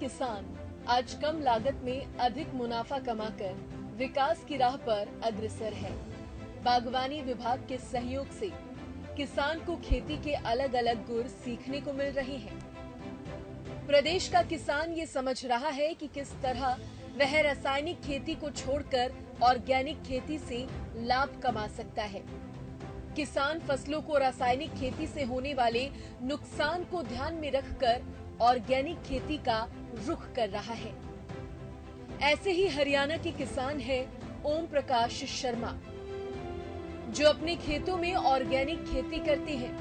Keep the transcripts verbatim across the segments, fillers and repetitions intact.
किसान आज कम लागत में अधिक मुनाफा कमाकर विकास की राह पर अग्रसर है। बागवानी विभाग के सहयोग से किसान को खेती के अलग अलग गुण सीखने को मिल रहे हैं। प्रदेश का किसान ये समझ रहा है कि किस तरह वह रासायनिक खेती को छोड़कर ऑर्गेनिक खेती से लाभ कमा सकता है। किसान फसलों को रासायनिक खेती से होने वाले नुकसान को ध्यान में रखकर ऑर्गेनिक खेती का रुख कर रहा है। ऐसे ही हरियाणा के किसान हैं ओम प्रकाश शर्मा, जो अपने खेतों में ऑर्गेनिक खेती करते हैं।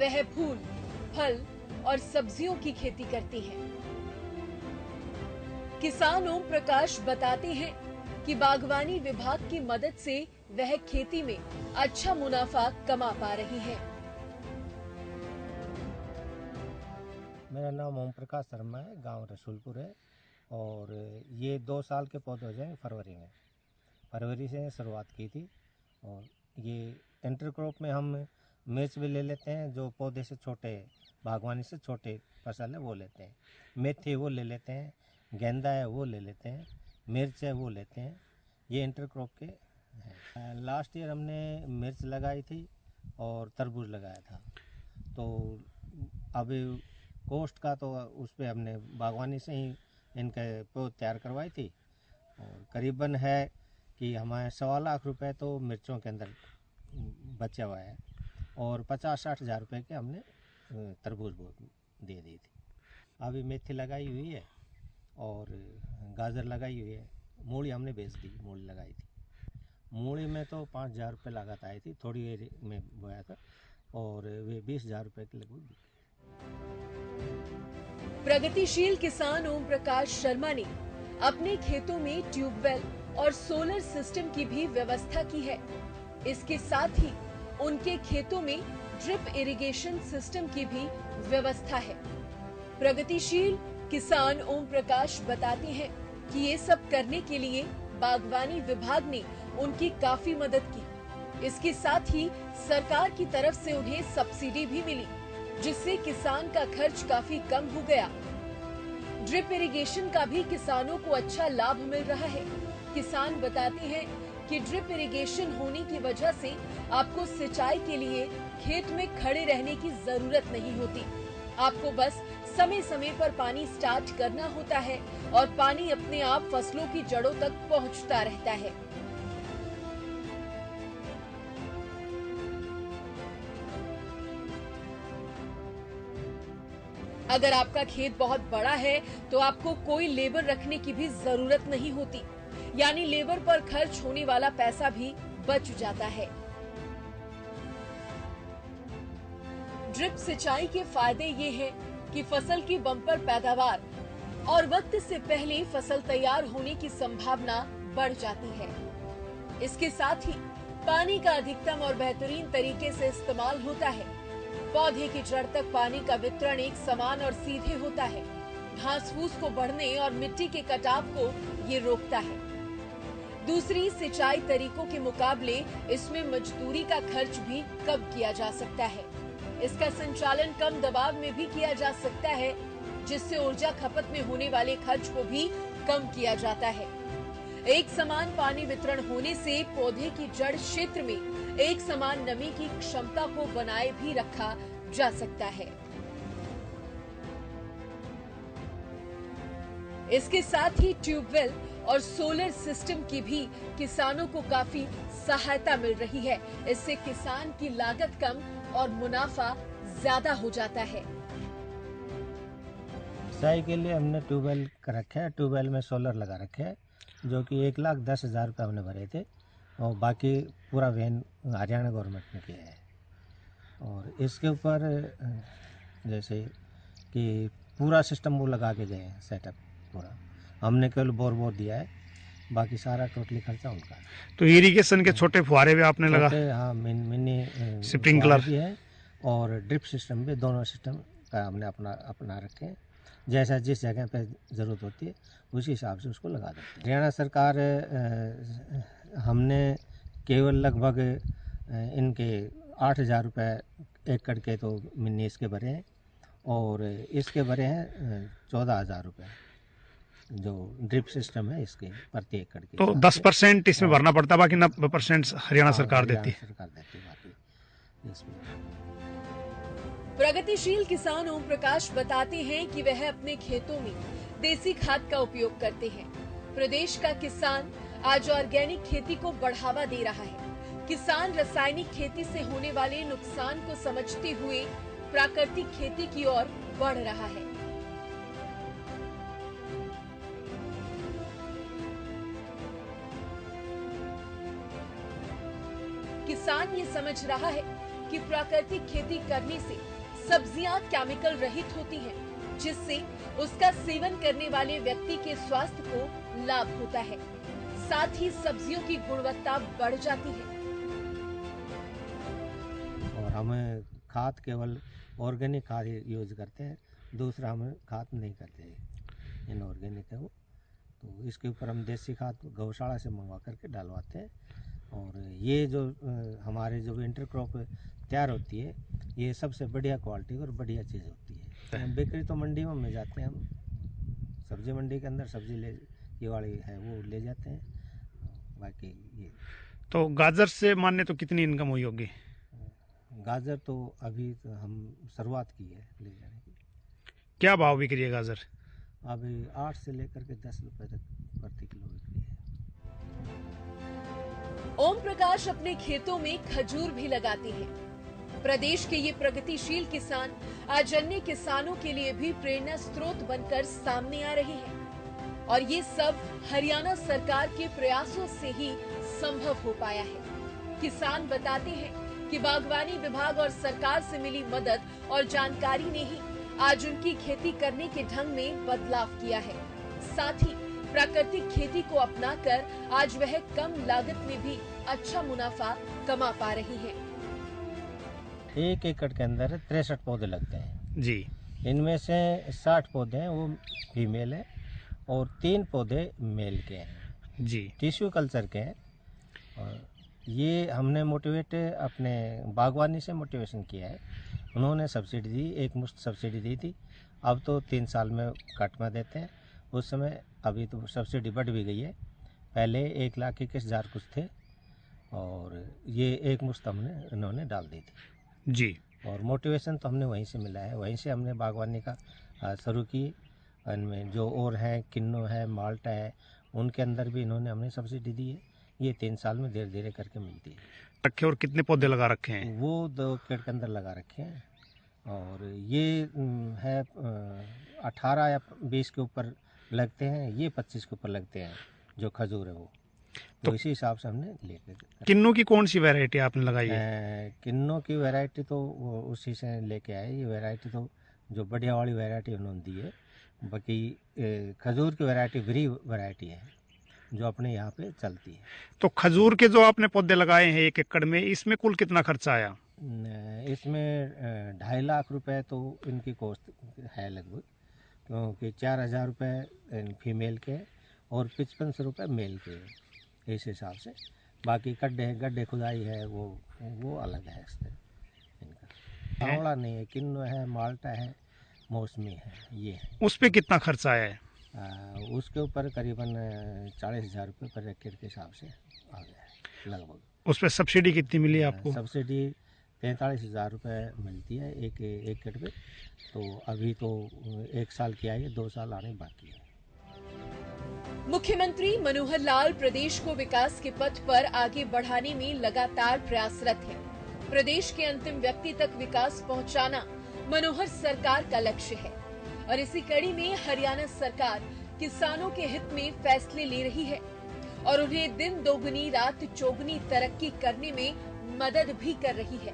वह फूल, फल और सब्जियों की खेती करते हैं। किसान ओम प्रकाश बताते हैं कि बागवानी विभाग की मदद से वह खेती में अच्छा मुनाफा कमा पा रही है। मेरा नाम ओम प्रकाश शर्मा है, गांव रसूलपुर है और ये दो साल के पौधे हो जाए फरवरी में। फरवरी से शुरुआत की थी और ये इंटरक्रॉप में हम मिर्च भी ले लेते हैं, जो पौधे से छोटे बागवानी से छोटे फसल है वो लेते हैं, मेथी वो ले लेते हैं, गेंदा है वो ले लेते हैं, मिर्च है वो लेते हैं। ये इंटरक्रॉप के लास्ट ईयर हमने मिर्च लगाई थी और तरबूज लगाया था, तो अभी कोस्ट का तो उस पर हमने बागवानी से ही इनके पौध तैयार करवाई थी और करीबन है कि हमारे सवा लाख रुपए तो मिर्चों के अंदर बचा हुआ है और पचास साठ हज़ार रुपये के हमने तरबूज दे दी थी। अभी मेथी लगाई हुई है और गाजर लगाई हुई है। मूली हमने बेच दी, मूली लगाई थी। मूली में तो पाँच हज़ार रुपये लागत आई थी, थोड़ी एरिया में बोया था और वे बीस हज़ार रुपये के लगभग। प्रगतिशील किसान ओम प्रकाश शर्मा ने अपने खेतों में ट्यूबवेल और सोलर सिस्टम की भी व्यवस्था की है। इसके साथ ही उनके खेतों में ड्रिप इरिगेशन सिस्टम की भी व्यवस्था है। प्रगतिशील किसान ओम प्रकाश बताते हैं कि ये सब करने के लिए बागवानी विभाग ने उनकी काफी मदद की। इसके साथ ही सरकार की तरफ से उन्हें सब्सिडी भी मिली, जिससे किसान का खर्च काफी कम हो गया। ड्रिप इरिगेशन का भी किसानों को अच्छा लाभ मिल रहा है। किसान बताते हैं कि ड्रिप इरिगेशन होने की वजह से आपको सिंचाई के लिए खेत में खड़े रहने की जरूरत नहीं होती। आपको बस समय समय पर पानी स्टार्ट करना होता है और पानी अपने आप फसलों की जड़ों तक पहुंचता रहता है। अगर आपका खेत बहुत बड़ा है तो आपको कोई लेबर रखने की भी जरूरत नहीं होती, यानी लेबर पर खर्च होने वाला पैसा भी बच जाता है। ड्रिप सिंचाई के फायदे ये हैं कि फसल की बम्पर पैदावार और वक्त से पहले फसल तैयार होने की संभावना बढ़ जाती है। इसके साथ ही पानी का अधिकतम और बेहतरीन तरीके से इस्तेमाल होता है। पौधे की जड़ तक पानी का वितरण एक समान और सीधे होता है। घास फूस को बढ़ने और मिट्टी के कटाव को ये रोकता है। दूसरी सिंचाई तरीकों के मुकाबले इसमें मजदूरी का खर्च भी कम किया जा सकता है। इसका संचालन कम दबाव में भी किया जा सकता है, जिससे ऊर्जा खपत में होने वाले खर्च को भी कम किया जाता है। एक समान पानी वितरण होने से पौधे की जड़ क्षेत्र में एक समान नमी की क्षमता को बनाए भी रखा जा सकता है। इसके साथ ही ट्यूबवेल और सोलर सिस्टम की भी किसानों को काफी सहायता मिल रही है। इससे किसान की लागत कम और मुनाफा ज्यादा हो जाता है। सिंचाई के लिए हमने ट्यूबवेल कर रखे है, ट्यूबवेल में सोलर लगा रखे है, जो कि एक लाख दस हजार रुपये हमने भरे थे और बाकी पूरा वैन हरियाणा गवर्नमेंट ने किया है। और इसके ऊपर जैसे कि पूरा सिस्टम वो लगा के गए हैं, सेटअप पूरा हमने केवल बोर बोर दिया है, बाकी सारा टोटली खर्चा उनका। तो इरिगेशन के छोटे फुहारे भी आपने लगा? हाँ, मिनी स्प्रिंकलर भी है और ड्रिप सिस्टम भी, दोनों सिस्टम का हमने अपना अपना रखे हैं। जैसा जिस जगह पे ज़रूरत होती है उसी हिसाब से उसको लगा देते हैं। हरियाणा सरकार हमने केवल लगभग इनके आठ हज़ार रुपये एकड़ के तो मिनी इसके भरे हैं और इसके भरे हैं चौदह हज़ार रुपये जो ड्रिप सिस्टम है इसके प्रति एकड़ के। तो दस परसेंट इसमें भरना पड़ता, बाकी नब्बे परसेंट हरियाणा सरकार देती है। सरकार देती बाकी इसमें। प्रगतिशील किसान ओम प्रकाश बताते हैं कि वह अपने खेतों में देसी खाद का उपयोग करते हैं। प्रदेश का किसान आज ऑर्गेनिक खेती को बढ़ावा दे रहा है। किसान रासायनिक खेती से होने वाले नुकसान को समझते हुए प्राकृतिक खेती की ओर बढ़ रहा है। किसान ये समझ रहा है कि प्राकृतिक खेती करने से सब्जियां केमिकल रहित होती हैं, जिससे उसका सेवन करने वाले व्यक्ति के स्वास्थ्य को लाभ होता है, साथ ही सब्जियों की गुणवत्ता बढ़ जाती है। और हमें खाद केवल ऑर्गेनिक खाद यूज करते हैं, दूसरा हम खाद नहीं करते हैं। इन ऑर्गेनिक है वो, तो इसके ऊपर हम देसी खाद गौशाला से मंगवा करके डालवाते हैं। और ये जो हमारे जो इंटरक्रॉप तैयार होती है ये सबसे बढ़िया क्वालिटी और बढ़िया चीज़ होती है। हम बिक्री तो मंडी में हम जाते हैं, हम सब्जी मंडी के अंदर सब्जी ले ये वाली है वो ले जाते हैं। बाकी ये तो गाजर से माने तो कितनी इनकम हुई होगी? गाजर तो अभी तो हम शुरुआत की है ले जाने की। क्या भाव बिक्री है गाजर? अभी आठ से लेकर के दस रुपए तक प्रति किलो बिक्री है। ओम प्रकाश अपने खेतों में खजूर भी लगाते हैं। प्रदेश के ये प्रगतिशील किसान आज अन्य किसानों के लिए भी प्रेरणा स्रोत बनकर सामने आ रहे हैं, और ये सब हरियाणा सरकार के प्रयासों से ही संभव हो पाया है। किसान बताते हैं कि बागवानी विभाग और सरकार से मिली मदद और जानकारी ने ही आज उनकी खेती करने के ढंग में बदलाव किया है। साथ ही प्राकृतिक खेती को अपनाकर आज वह कम लागत में भी अच्छा मुनाफा कमा पा रही है। एक एकड़ के अंदर तिरसठ पौधे लगते हैं जी। इनमें से साठ पौधे हैं वो फीमेल है और तीन पौधे मेल के हैं जी, टिश्यूकल्चर के हैं। और ये हमने मोटिवेट अपने बागवानी से मोटिवेशन किया है। उन्होंने सब्सिडी दी, एक मुश्त सब्सिडी दी थी। अब तो तीन साल में कट में देते हैं, उस समय अभी तो सब्सिडी बढ़ भी गई है। पहले एक लाख इक्कीस हज़ार कुछ थे और ये एक मुश्त हमने इन्होंने डाल दी थी जी। और मोटिवेशन तो हमने वहीं से मिला है, वहीं से हमने बागवानी का शुरू की। इनमें जो और हैं किन्नू है, माल्टा है, उनके अंदर भी इन्होंने हमने सब्सिडी दी है। ये तीन साल में धीरे धीरे करके मिलती है। रखे और कितने पौधे लगा रखे हैं? वो दो एकड़ के अंदर लगा रखे हैं। और ये है अठारह या बीस के ऊपर लगते हैं, ये पच्चीस के ऊपर लगते हैं जो खजूर है वो। तो, तो इसी हिसाब से हमने लेके। किन्नू की कौन सी वैरायटी आपने लगाई है? किन्नू की वैरायटी तो उसी से लेके आए। ये वैरायटी तो जो बढ़िया वाली वैरायटी उन्होंने दी है। बाकी खजूर की वैरायटी वरी वैरायटी है जो अपने यहाँ पे चलती है। तो खजूर के जो आपने पौधे लगाए हैं एक एकड़ में, इसमें कुल कितना खर्चा आया? इसमें ढाई लाख रुपए तो इनकी कॉस्ट है लगभग, क्योंकि चार हज़ार रुपये फीमेल के और पचपन सौ रुपये मेल के, इस हिसाब से। बाकी गड्ढे गड्ढे खुदाई है वो वो अलग है इससे। इनका आवड़ा नहीं है, किन्नू है, माल्टा है, मौसमी है, ये है। उस पर कितना खर्चा आया है? आ, उसके ऊपर करीबन चालीस हज़ार रुपये पर एकड़ के हिसाब से आ गया है लगभग। उस पर सब्सिडी कितनी मिली आपको? सब्सिडी पैंतालीस हज़ार रुपये मिलती है एक एकड़ पे। तो अभी तो एक साल की आई है, दो साल आने बाकी है। मुख्यमंत्री मनोहर लाल प्रदेश को विकास के पथ पर आगे बढ़ाने में लगातार प्रयासरत है। प्रदेश के अंतिम व्यक्ति तक विकास पहुँचाना मनोहर सरकार का लक्ष्य है, और इसी कड़ी में हरियाणा सरकार किसानों के हित में फैसले ले रही है और उन्हें दिन दोगुनी रात चौगुनी तरक्की करने में मदद भी कर रही है।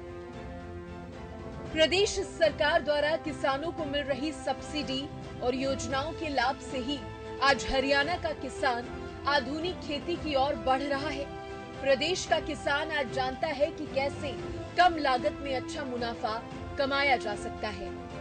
प्रदेश सरकार द्वारा किसानों को मिल रही सब्सिडी और योजनाओं के लाभ से ही आज हरियाणा का किसान आधुनिक खेती की ओर बढ़ रहा है। प्रदेश का किसान आज जानता है कि कैसे कम लागत में अच्छा मुनाफा कमाया जा सकता है।